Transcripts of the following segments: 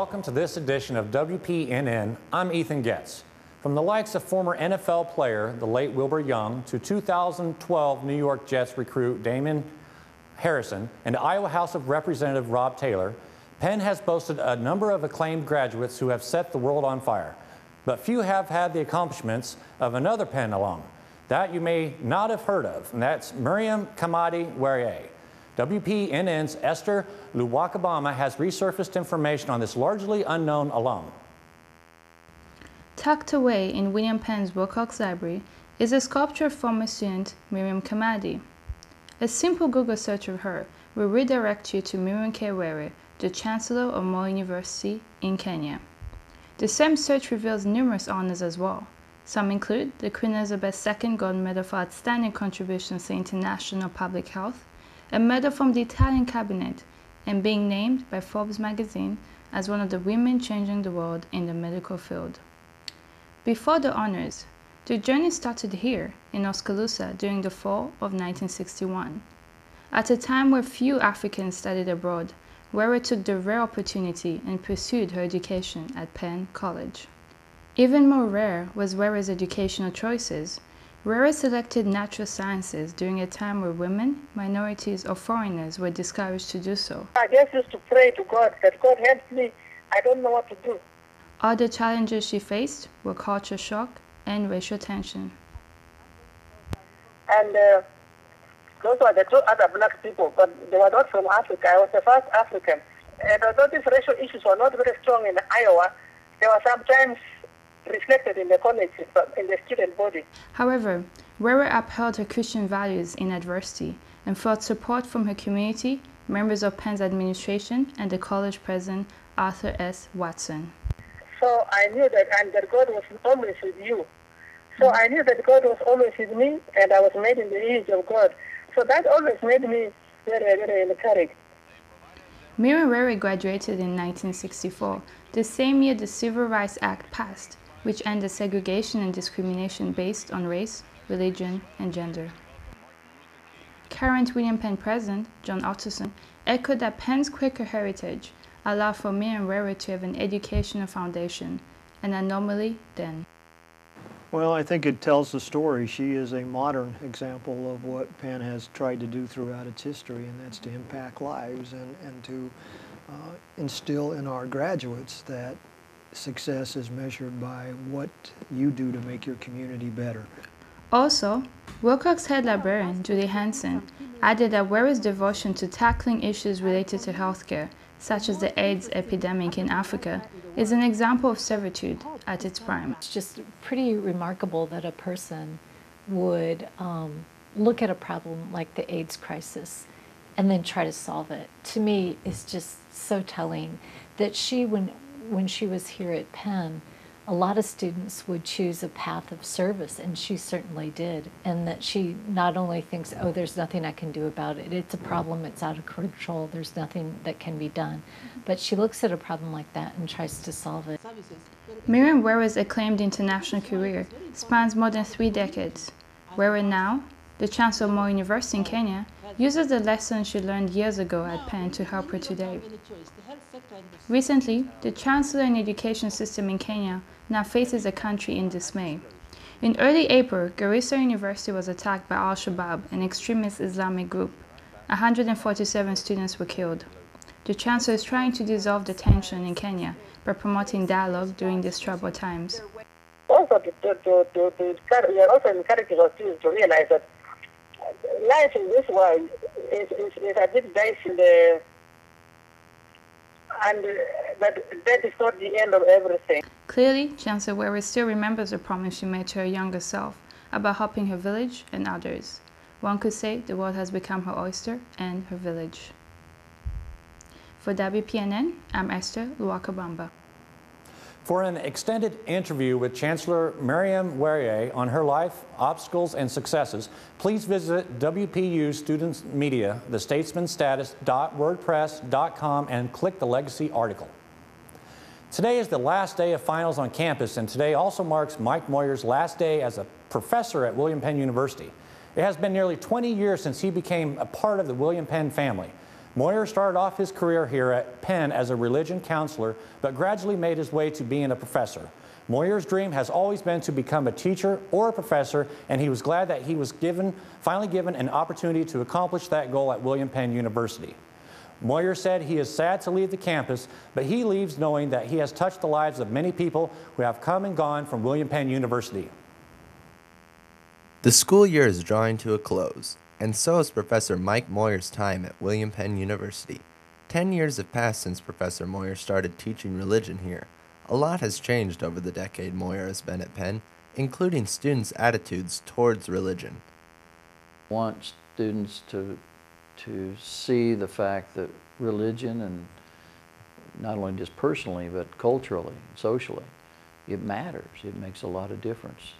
Welcome to this edition of WPNN. I'm Ethan Getz. From the likes of former NFL player, the late Wilbur Young, to 2012 New York Jets recruit Damon Harrison and Iowa House of Representative Rob Taylor, Penn has boasted a number of acclaimed graduates who have set the world on fire. But few have had the accomplishments of another Penn alum that you may not have heard of, and that's Miriam Khamadi Were. WPNN's Esther Luwakabamba has resurfaced information on this largely unknown alum. Tucked away in William Penn's Wilcox Library is a sculpture of former student Miriam Khamadi. A simple Google search of her will redirect you to Miriam K. Were, the Chancellor of Moi University in Kenya. The same search reveals numerous honors as well. Some include the Queen Elizabeth II Gold Medal for Outstanding Contributions to International Public Health, a medal from the Italian cabinet, and being named by Forbes magazine as one of the women changing the world in the medical field. Before the honors, the journey started here in Oskaloosa during the fall of 1961. At a time where few Africans studied abroad, Were took the rare opportunity and pursued her education at Penn College. Even more rare was Were's educational choices. Were selected natural sciences during a time where women, minorities, or foreigners were discouraged to do so. I just used to pray to God that God help me. I don't know what to do. Other challenges she faced were culture shock and racial tension. And those were the two other black people, but they were not from Africa. I was the first African. And although these racial issues were not very strong in Iowa, they were sometimes reflected in the college, in the student body. However, Were upheld her Christian values in adversity and felt support from her community, members of Penn's administration, and the college president, Arthur S. Watson. So I knew that, and that God was always with you. So I knew that God was always with me, and I was made in the image of God. So that always made me very, very encouraged. Miriam Were graduated in 1964, the same year the Civil Rights Act passed, which ended segregation and discrimination based on race, religion, and gender. Current William Penn president, John Otterson, echoed that Penn's Quaker heritage allowed for Miriam Were to have an educational foundation, an anomaly then. Well, I think it tells the story. She is a modern example of what Penn has tried to do throughout its history, and that's to impact lives and to instill in our graduates that success is measured by what you do to make your community better. Also, Wilcox head librarian Judy Hansen added that Were's devotion to tackling issues related to healthcare, such as the AIDS epidemic in Africa, is an example of servitude at its prime. It's just pretty remarkable that a person would look at a problem like the AIDS crisis and then try to solve it. To me, it's just so telling that she, when she was here at Penn, a lot of students would choose a path of service, and she certainly did. And that she not only thinks, oh, there's nothing I can do about it, it's a problem, it's out of control, there's nothing that can be done, but she looks at a problem like that and tries to solve it. Miriam Were's acclaimed international career spans more than 3 decades. Were now, the Chancellor of Moi University in Kenya, uses the lessons she learned years ago at Penn to help her today. Recently, the Chancellor and education system in Kenya now faces a country in dismay. In early April, Garissa University was attacked by Al-Shabaab, an extremist Islamic group. 147 students were killed. The Chancellor is trying to dissolve the tension in Kenya by promoting dialogue during these troubled times. Also, we are also encouraging our students to realize that life in this world is a bit dicey, and that is not the end of everything. Clearly, Chancellor Were still remembers the promise she made to her younger self about helping her village and others. One could say the world has become her oyster and her village. For WPNN, I'm Esther Luwakabamba. For an extended interview with Chancellor Miriam Were on her life, obstacles, and successes, please visit WPU Students Media, thestatemanstatus.wordpress.com, and click the Legacy article. Today is the last day of finals on campus, and today also marks Mike Moyer's last day as a professor at William Penn University. It has been nearly 20 years since he became a part of the William Penn family. Moyer started off his career here at Penn as a religion counselor, but gradually made his way to being a professor. Moyer's dream has always been to become a teacher or a professor, and he was glad that he was finally given an opportunity to accomplish that goal at William Penn University. Moyer said he is sad to leave the campus, but he leaves knowing that he has touched the lives of many people who have come and gone from William Penn University. The school year is drawing to a close, and so is Professor Mike Moyer's time at William Penn University. 10 years have passed since Professor Moyer started teaching religion here. A lot has changed over the decade Moyer has been at Penn, including students' attitudes towards religion. I want students to see the fact that religion, and not only just personally, but culturally, socially, it matters. It makes a lot of difference.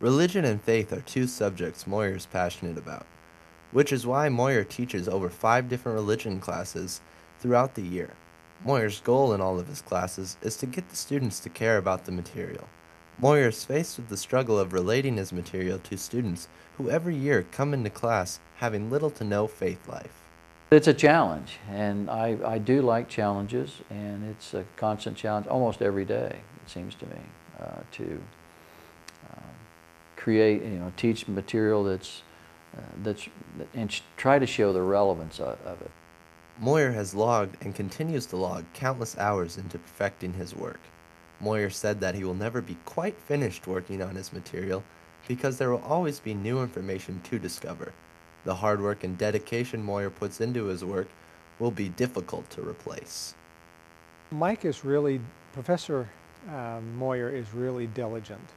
Religion and faith are two subjects Moyer is passionate about, which is why Moyer teaches over 5 different religion classes throughout the year. Moyer's goal in all of his classes is to get the students to care about the material. Moyer is faced with the struggle of relating his material to students who every year come into class having little to no faith life. It's a challenge, and I do like challenges, and it's a constant challenge almost every day, it seems to me, to create, teach material and try to show the relevance of it. Moyer has logged and continues to log countless hours into perfecting his work. Moyer said that he will never be quite finished working on his material because there will always be new information to discover. The hard work and dedication Moyer puts into his work will be difficult to replace. Professor Moyer is really diligent.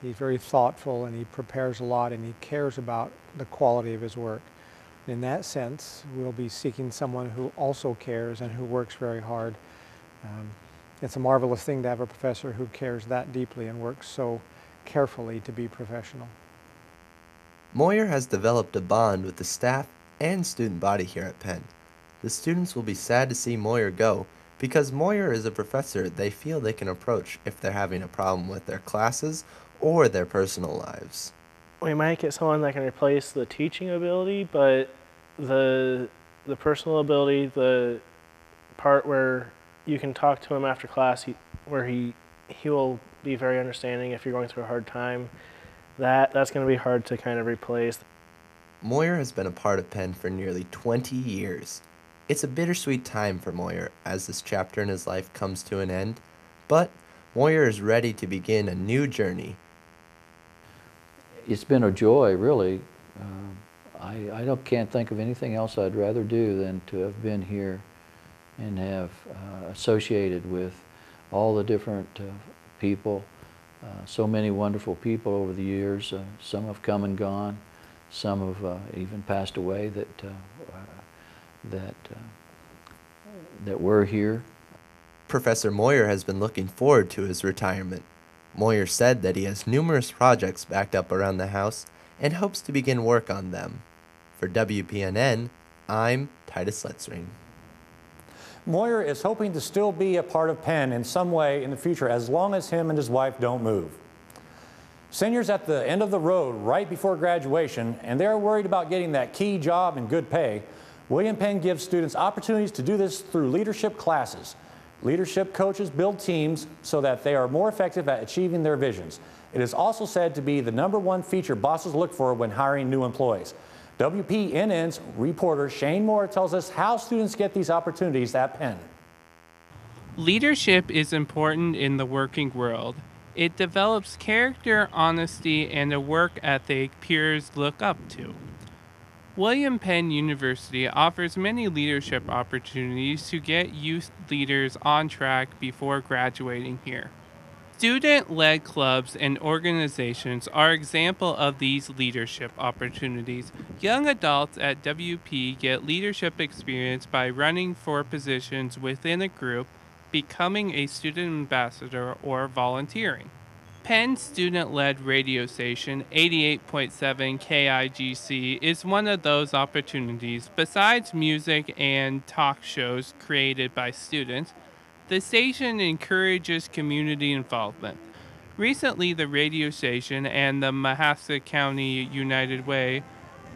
He's very thoughtful, and he prepares a lot, and he cares about the quality of his work. In that sense, we'll be seeking someone who also cares and who works very hard. It's a marvelous thing to have a professor who cares that deeply and works so carefully to be professional. Moyer has developed a bond with the staff and student body here at Penn. The students will be sad to see Moyer go because Moyer is a professor they feel they can approach if they're having a problem with their classes or their personal lives. We might get someone that can replace the teaching ability, but the personal ability, the part where you can talk to him after class, where he will be very understanding if you're going through a hard time, that's going to be hard to kind of replace. Moyer has been a part of Penn for nearly 20 years. It's a bittersweet time for Moyer as this chapter in his life comes to an end, but Moyer is ready to begin a new journey. It's been a joy, really. I can't think of anything else I'd rather do than to have been here and have associated with all the different people, so many wonderful people over the years. Some have come and gone, some have even passed away that were here. Professor Moyer has been looking forward to his retirement. Moyer said that he has numerous projects backed up around the house and hopes to begin work on them. For WPNN, I'm Titus Sletzring. Moyer is hoping to still be a part of Penn in some way in the future as long as him and his wife don't move. Seniors at the end of the road right before graduation, and they're worried about getting that key job and good pay. William Penn gives students opportunities to do this through leadership classes. Leadership coaches build teams so that they are more effective at achieving their visions. It is also said to be the #1 feature bosses look for when hiring new employees. WPNN's reporter Shane Moore tells us how students get these opportunities at Penn. Leadership is important in the working world. It develops character, honesty, and a work ethic peers look up to. William Penn University offers many leadership opportunities to get youth leaders on track before graduating here. Student-led clubs and organizations are examples of these leadership opportunities. Young adults at WP get leadership experience by running for positions within a group, becoming a student ambassador, or volunteering. Penn's student-led radio station, 88.7 KIGC, is one of those opportunities. Besides music and talk shows created by students, the station encourages community involvement. Recently, the radio station and the Mahaska County United Way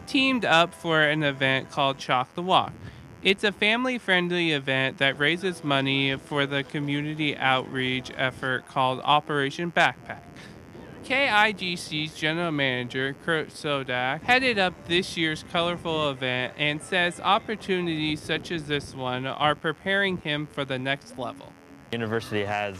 teamed up for an event called Chalk the Walk. It's a family-friendly event that raises money for the community outreach effort called Operation Backpack. KIGC's general manager, Kurt Sodak, headed up this year's colorful event and says opportunities such as this one are preparing him for the next level. University has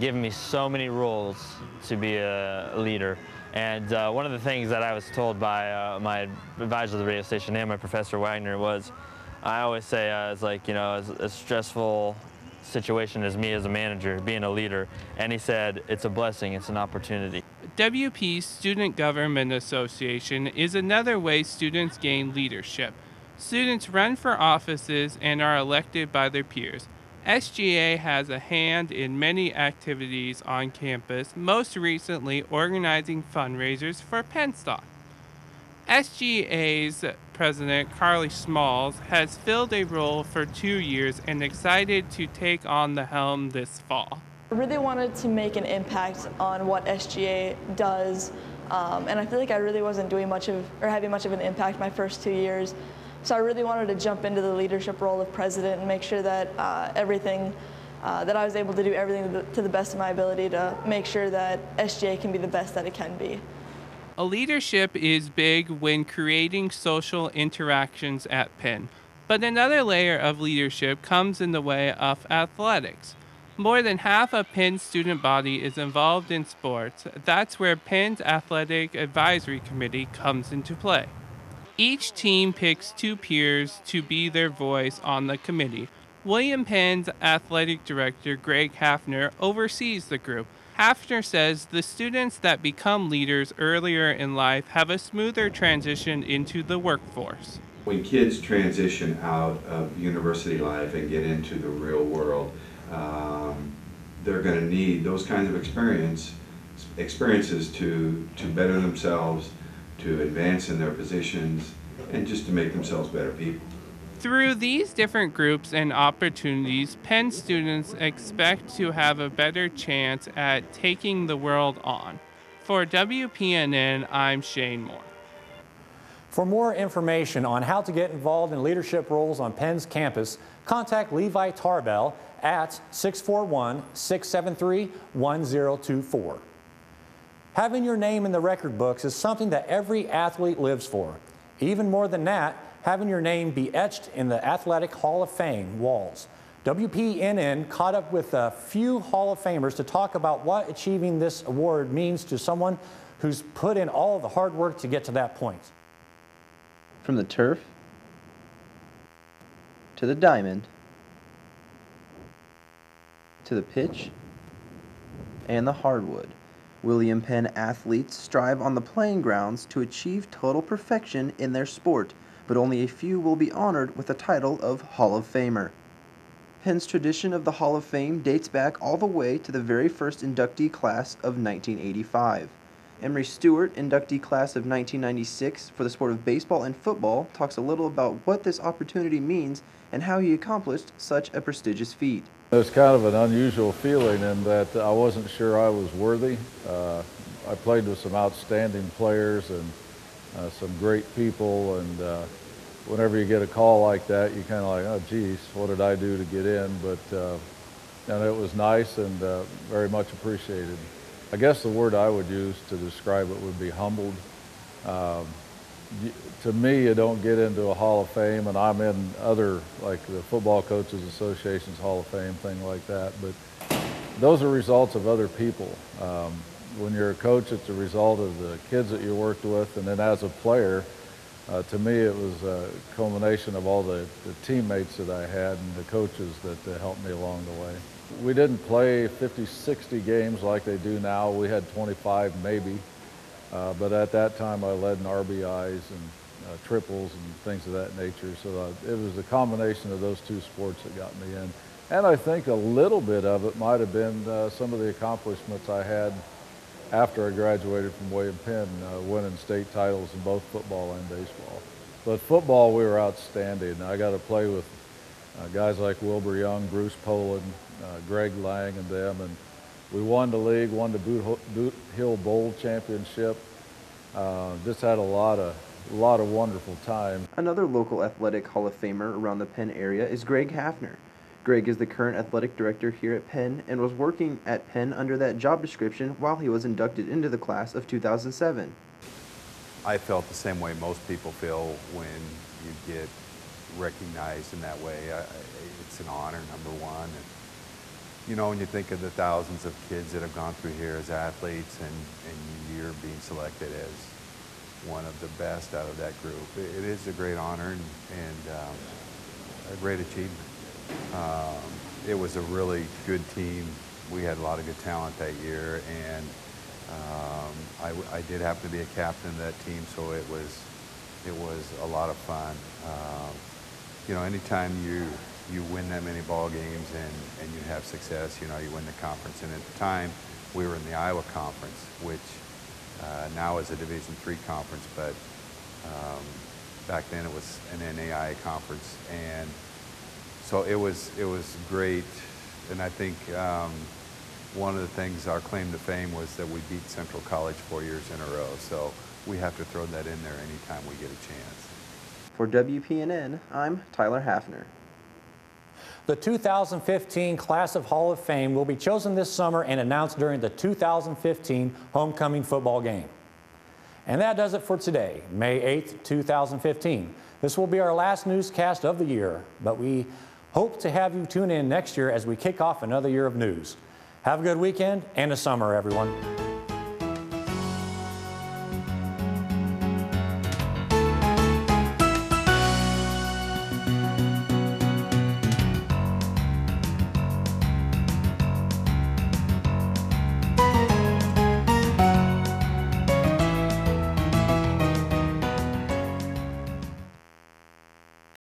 given me so many roles to be a leader. And one of the things that I was told by my advisor at the radio station and my professor Wagner was, I always say, it's like, you know, as stressful situation as me as a manager, being a leader. And he said, it's a blessing, it's an opportunity. WP's Student Government Association is another way students gain leadership. Students run for offices and are elected by their peers. SGA has a hand in many activities on campus, most recently organizing fundraisers for Pennstock. SGA's president, Carly Smalls, has filled a role for 2 years and excited to take on the helm this fall. I really wanted to make an impact on what SGA does, and I feel like I really wasn't doing much of, or having much of an impact my first 2 years. So I really wanted to jump into the leadership role of president and make sure that I was able to do everything to the best of my ability to make sure that SGA can be the best that it can be. A leadership is big when creating social interactions at Penn, but another layer of leadership comes in the way of athletics. More than half of Penn's student body is involved in sports. That's where Penn's Athletic Advisory Committee comes into play. Each team picks 2 peers to be their voice on the committee. William Penn's athletic director, Greg Hafner, oversees the group. Hafner says the students that become leaders earlier in life have a smoother transition into the workforce. When kids transition out of university life and get into the real world, they're going to need those kinds of experiences to better themselves, to advance in their positions, and just to make themselves better people. Through these different groups and opportunities, Penn students expect to have a better chance at taking the world on. For WPNN, I'm Shane Moore. For more information on how to get involved in leadership roles on Penn's campus, contact Levi Tarbell at 641-673-1024. Having your name in the record books is something that every athlete lives for. Even more than that, having your name be etched in the Athletic Hall of Fame walls. WPNN caught up with a few Hall of Famers to talk about what achieving this award means to someone who's put in all the hard work to get to that point. From the turf to the diamond to the pitch and the hardwood. William Penn athletes strive on the playing grounds to achieve total perfection in their sport, but only a few will be honored with the title of Hall of Famer. Penn's tradition of the Hall of Fame dates back all the way to the very first inductee class of 1985. Emory Stewart, inductee class of 1996 for the sport of baseball and football, talks a little about what this opportunity means and how he accomplished such a prestigious feat. It's kind of an unusual feeling in that I wasn't sure I was worthy. I played with some outstanding players and some great people, and whenever you get a call like that, you kind of like, oh geez, what did I do to get in? But and it was nice and very much appreciated. I guess the word I would use to describe it would be humbled. To me, you don't get into a Hall of Fame, and I'm in other, like the Football Coaches Association's Hall of Fame, thing like that, but those are results of other people. When you're a coach, it's a result of the kids that you worked with, and then as a player, to me, it was a culmination of all the teammates that I had and the coaches that helped me along the way. We didn't play 50, 60 games like they do now. We had 25 maybe. But at that time, I led in RBIs and triples and things of that nature. So it was the combination of those two sports that got me in. And I think a little bit of it might have been some of the accomplishments I had after I graduated from William Penn, winning state titles in both football and baseball. But football, we were outstanding. I got to play with guys like Wilbur Young, Bruce Poland, Greg Lang, and them. And we won the league, won the Boot Hill Bowl Championship. Just had a lot of a lot of wonderful time. Another local athletic Hall of Famer around the Penn area is Greg Hafner. Greg is the current athletic director here at Penn and was working at Penn under that job description while he was inducted into the class of 2007. I felt the same way most people feel when you get recognized in that way. It's an honor, number one. And, you know, when you think of the thousands of kids that have gone through here as athletes and you're being selected as one of the best out of that group, it is a great honor and a great achievement. It was a really good team. We had a lot of good talent that year, and I did happen to be a captain of that team, so it was a lot of fun. You know, anytime you win that many ball games and you have success, you know, you win the conference. And at the time, we were in the Iowa Conference, which now is a Division III conference, but back then it was an NAIA conference. And so it was great. And I think one of the things, our claim to fame, was that we beat Central College 4 years in a row. So we have to throw that in there anytime we get a chance. For WPNN, I'm Tyler Hafner. The 2015 Class of Hall of Fame will be chosen this summer and announced during the 2015 homecoming football game. And that does it for today, May 8th, 2015. This will be our last newscast of the year, but we hope to have you tune in next year as we kick off another year of news. Have a good weekend and a summer, everyone.